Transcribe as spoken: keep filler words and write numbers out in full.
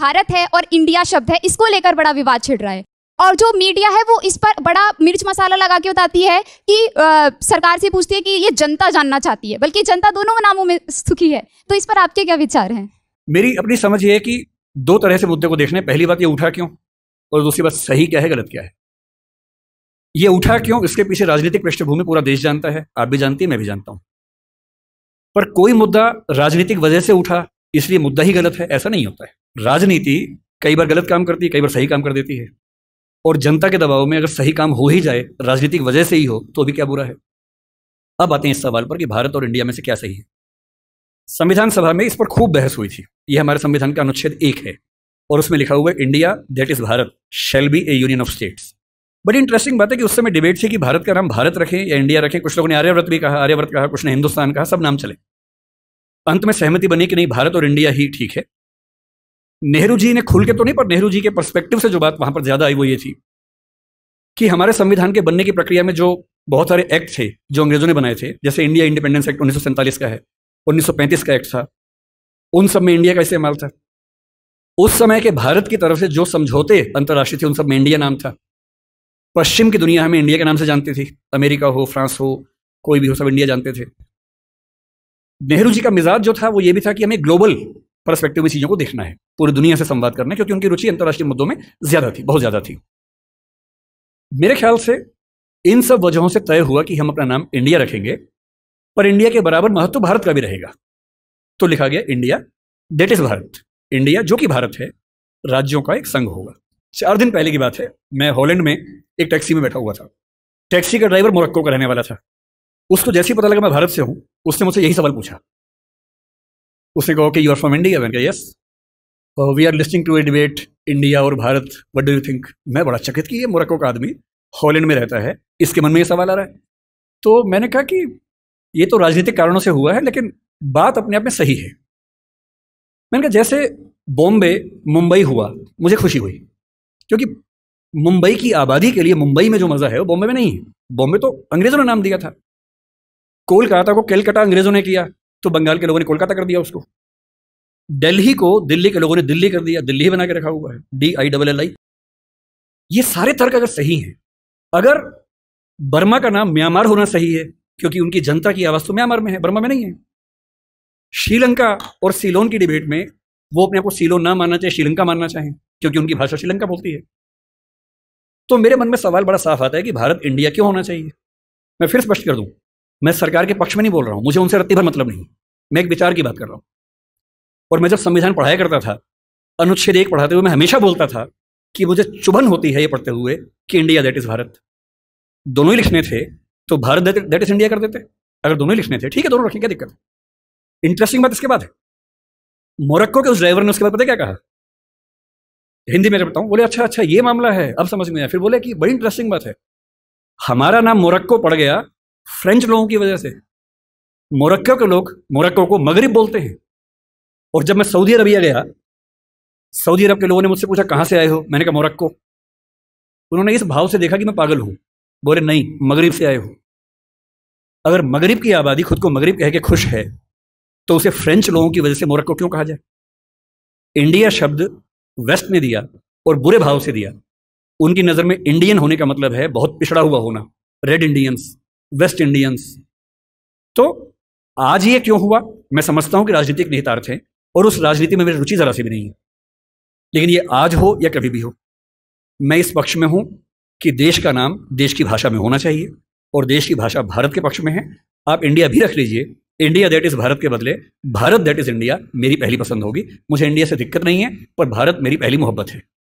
भारत है और इंडिया शब्द है, इसको लेकर बड़ा विवाद छिड़ रहा है। और जो मीडिया है वो इस पर बड़ा मिर्च मसाला लगा के बताती है कि आ, सरकार से पूछती है कि ये जनता जानना चाहती है, बल्कि जनता दोनों नामों में सुखी है। तो इस पर आपके क्या विचार हैं? मेरी अपनी समझ ये है कि दो तरह से मुद्दे को देखने, पहली बात ये उठा क्यों और दूसरी बात सही क्या है गलत क्या है। ये उठा क्यों, इसके पीछे राजनीतिक पृष्ठभूमि पूरा देश जानता है, आप भी जानती है, मैं भी जानता हूँ। पर कोई मुद्दा राजनीतिक वजह से उठा इसलिए मुद्दा ही गलत है, ऐसा नहीं होता है। राजनीति कई बार गलत काम करती है, कई बार सही काम कर देती है। और जनता के दबाव में अगर सही काम हो ही जाए, राजनीतिक वजह से ही हो, तो भी क्या बुरा है। अब आते हैं इस सवाल पर कि भारत और इंडिया में से क्या सही है। संविधान सभा में इस पर खूब बहस हुई थी। ये हमारे संविधान का अनुच्छेद एक है और उसमें लिखा हुआ है India that is Bharat shall be a union of states. बड़ी इंटरेस्टिंग बात है कि उस समय डिबेट थी कि भारत का नाम भारत रखें या इंडिया रखें। कुछ लोगों ने आर्यव्रत भी कहा, आर्यव्रत कहा, कुछ ने हिंदुस्तान कहा, सब नाम चले। अंत में सहमति बनी कि नहीं, भारत और इंडिया ही ठीक है। नेहरू जी ने खुल के तो नहीं, पर नेहरू जी के पर्सपेक्टिव से जो बात वहां पर ज्यादा आई वो ये थी कि हमारे संविधान के बनने की प्रक्रिया में जो बहुत सारे एक्ट थे जो अंग्रेजों ने बनाए थे, जैसे इंडिया इंडिपेंडेंस एक्ट उन्नीस सौ सैंतालीस का है, उन्नीस सौ पैंतीस का एक्ट था, उन सब में इंडिया का इस्तेमाल था। उस समय के भारत की तरफ से जो समझौते अंतर्राष्ट्रीय थे उन सब में इंडिया नाम था। पश्चिम की दुनिया हमें इंडिया के नाम से जानती थी, अमेरिका हो, फ्रांस हो, कोई भी हो, सब इंडिया जानते थे। नेहरू जी का मिजाज जो था वो ये भी था कि हमें ग्लोबल परस्पेक्टिव में चीज़ों को देखना है, पूरी दुनिया से संवाद करना है, क्योंकि उनकी रुचि अंतर्राष्ट्रीय मुद्दों में ज्यादा थी, बहुत ज्यादा थी। मेरे ख्याल से इन सब वजहों से तय हुआ कि हम अपना नाम इंडिया रखेंगे, पर इंडिया के बराबर महत्व भारत का भी रहेगा। तो लिखा गया India that is Bharat, India जो कि भारत है, राज्यों का एक संघ होगा। चार दिन पहले की बात है, मैं हॉलैंड में एक टैक्सी में बैठा हुआ था। टैक्सी का ड्राइवर मोरक्को का रहने वाला था। उसको जैसे ही पता लगा मैं भारत से हूं, उसने मुझसे यही सवाल पूछा। उसने कहा कि यू आर फ्रॉम इंडिया? मैंने कहा yes, we are listening to a debate India और Bharat, what do you think? मैं बड़ा चकित कि ये मोरक्को का आदमी हॉलैंड में रहता है, इसके मन में ये सवाल आ रहा है। तो मैंने कहा कि ये तो राजनीतिक कारणों से हुआ है, लेकिन बात अपने आप में सही है। मैंने कहा जैसे बॉम्बे मुंबई हुआ, मुझे खुशी हुई, क्योंकि मुंबई की आबादी के लिए मुंबई में जो मज़ा है वो बॉम्बे में नहीं है। बॉम्बे तो अंग्रेजों ने नाम दिया था। कोलकाता को कैलकाटा अंग्रेजों ने किया, तो बंगाल के लोगों ने कोलकाता कर दिया उसको। दिल्ली को दिल्ली के लोगों ने दिल्ली कर दिया, दिल्ली बना के रखा हुआ है, D I double L I. ये सारे तर्क अगर सही हैं, अगर बर्मा का नाम म्यांमार होना सही है क्योंकि उनकी जनता की आवाज़ तो म्यांमार में है, बर्मा में नहीं है। श्रीलंका और सीलोन की डिबेट में वो अपने आपको सीलोन ना मानना चाहे, श्रीलंका मानना चाहें, क्योंकि उनकी भाषा श्रीलंका बोलती है। तो मेरे मन में सवाल बड़ा साफ आता है कि भारत इंडिया क्यों होना चाहिए। मैं फिर स्पष्ट कर दूं, मैं सरकार के पक्ष में नहीं बोल रहा हूं, मुझे उनसे रत्ती भर मतलब नहीं, मैं एक विचार की बात कर रहा हूं। और मैं जब संविधान पढ़ाया करता था, अनुच्छेद एक पढ़ाते हुए मैं हमेशा बोलता था कि मुझे चुभन होती है ये पढ़ते हुए कि इंडिया दैट इज भारत। दोनों ही लिखने थे तो भारत दैट इज इंडिया कर देते, अगर दोनों ही लिखने थे ठीक है, दोनों रखें, क्या दिक्कत है। इंटरेस्टिंग बात इसके बाद है, मोरक्को के उस ड्राइवर ने उसके बाद पता क्या कहा, हिंदी में बताऊं, बोले अच्छा अच्छा ये मामला है, अब समझ में आया। फिर बोले कि बड़ी इंटरेस्टिंग बात है, हमारा नाम मोरक्को पड़ गया फ्रेंच लोगों की वजह से। मोरक्को के लोग मोरक्को को मगरिब बोलते हैं। और जब मैं सऊदी अरबिया गया, सऊदी अरब के लोगों ने मुझसे पूछा कहाँ से आए हो, मैंने कहा मोरक्को। उन्होंने इस भाव से देखा कि मैं पागल हूँ, बोले नहीं मगरिब से आए हो। अगर मगरिब की आबादी खुद को मगरिब कह के खुश है तो उसे फ्रेंच लोगों की वजह से मोरक्को क्यों कहा जाए। इंडिया शब्द वेस्ट ने दिया और बुरे भाव से दिया। उनकी नज़र में इंडियन होने का मतलब है बहुत पिछड़ा हुआ होना, रेड इंडियंस, वेस्ट इंडियंस। तो आज ये क्यों हुआ, मैं समझता हूं कि राजनीतिक निहितार्थ हैं और उस राजनीति में मेरी रुचि जरा सी भी नहीं है। लेकिन ये आज हो या कभी भी हो, मैं इस पक्ष में हूं कि देश का नाम देश की भाषा में होना चाहिए और देश की भाषा भारत के पक्ष में है। आप इंडिया भी रख लीजिए, इंडिया दैट इज भारत के बदले भारत दैट इज इंडिया मेरी पहली पसंद होगी। मुझे इंडिया से दिक्कत नहीं है, पर भारत मेरी पहली मोहब्बत है।